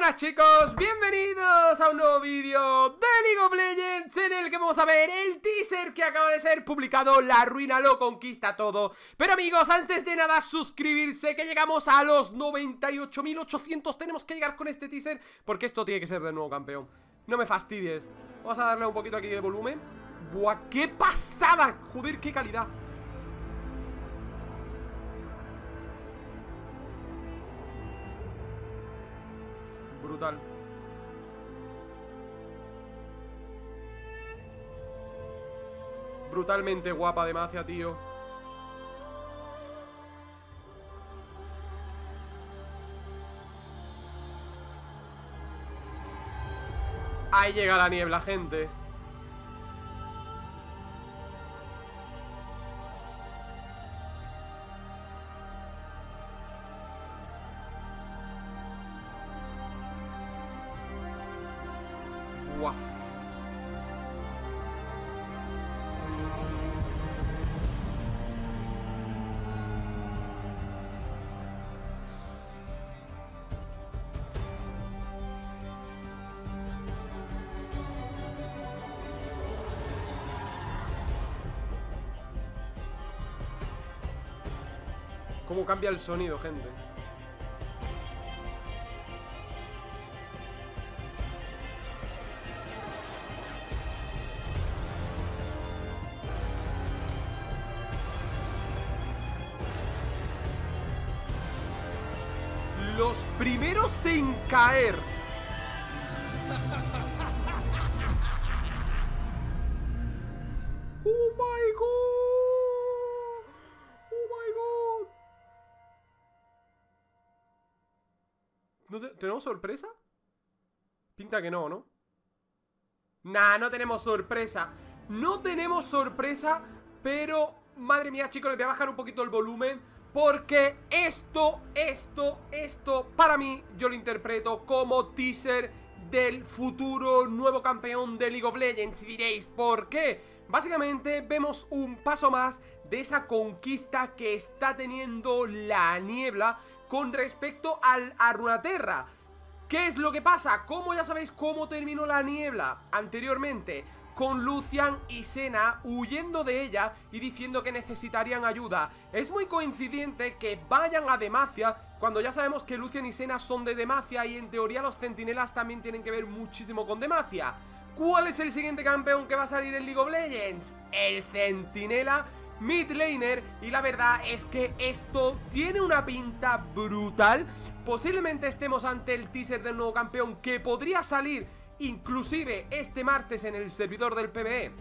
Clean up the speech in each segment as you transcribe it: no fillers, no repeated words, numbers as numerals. buenas chicos, bienvenidos a un nuevo vídeo de League of Legends, en el que vamos a ver el teaser que acaba de ser publicado. La Ruina lo conquista todo. Pero amigos, antes de nada, suscribirse, que llegamos a los 98.800. Tenemos que llegar con este teaser, porque esto tiene que ser de nuevo, campeón. No me fastidies. Vamos a darle un poquito aquí de volumen. Buah, qué pasada. Joder, qué calidad. Brutal. Brutalmente guapa Demacia, tío. Ahí llega la niebla, gente. Cómo cambia el sonido, gente. Los primeros en caer. Oh my god. ¿Tenemos sorpresa? Pinta que no, ¿no? Nah, no tenemos sorpresa. No tenemos sorpresa. Pero, madre mía, chicos, les voy a bajar un poquito el volumen, porque esto para mí, yo lo interpreto como teaser del futuro nuevo campeón de League of Legends. Y diréis, ¿por qué? Básicamente vemos un paso más de esa conquista que está teniendo la niebla con respecto a Runeterra. ¿Qué es lo que pasa? Como ya sabéis cómo terminó la niebla anteriormente, con Lucian y Senna huyendo de ella y diciendo que necesitarían ayuda. Es muy coincidente que vayan a Demacia, cuando ya sabemos que Lucian y Senna son de Demacia y en teoría los centinelas también tienen que ver muchísimo con Demacia. ¿Cuál es el siguiente campeón que va a salir en League of Legends? El centinela mid laner. Y la verdad es que esto tiene una pinta brutal. Posiblemente estemos ante el teaser del nuevo campeón, que podría salir inclusive este martes en el servidor del PBE.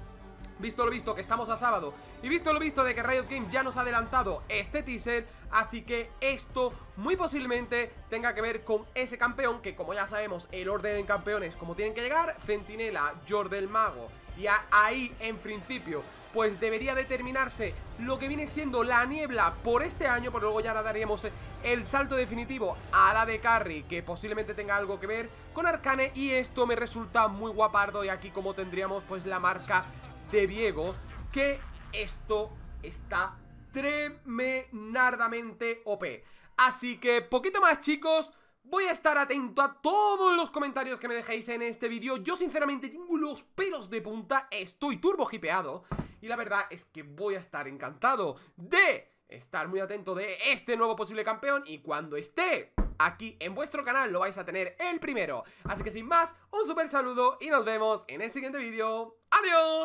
Visto lo visto, que estamos a sábado, y visto lo visto de que Riot Games ya nos ha adelantado este teaser, así que esto muy posiblemente tenga que ver con ese campeón, que como ya sabemos el orden en campeones, como tienen que llegar, centinela, Jord del mago, y ahí en principio pues debería determinarse lo que viene siendo la niebla por este año, por luego ya ahora daríamos el salto definitivo a la de carry, que posiblemente tenga algo que ver con Arcane, y esto me resulta muy guapardo. Y aquí como tendríamos pues la marca de Viego, que esto está tremendamente OP. Así que poquito más, chicos. Voy a estar atento a todos los comentarios que me dejéis en este vídeo. Yo sinceramente tengo los pelos de punta, estoy turbo hipeado, y la verdad es que voy a estar encantado de estar muy atento de este nuevo posible campeón, y cuando esté aquí en vuestro canal lo vais a tener el primero. Así que sin más, un super saludo y nos vemos en el siguiente vídeo. ¡Adiós!